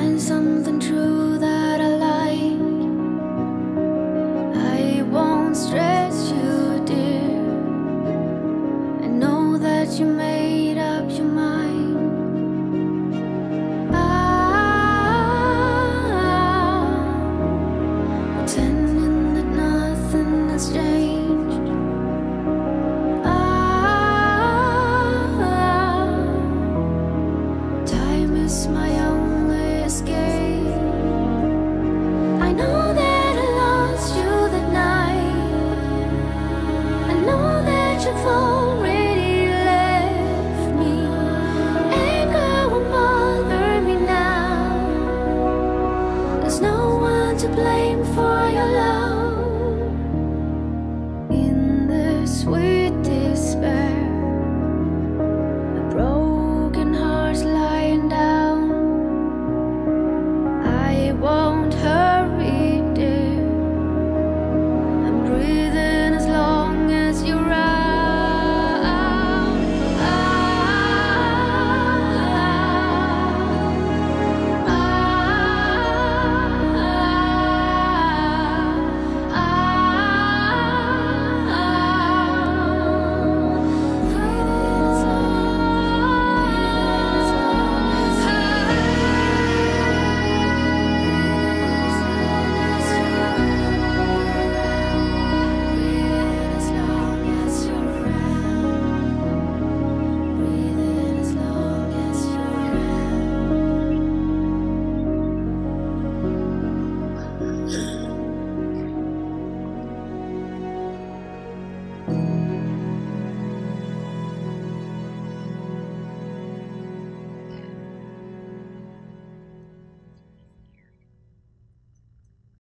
Find something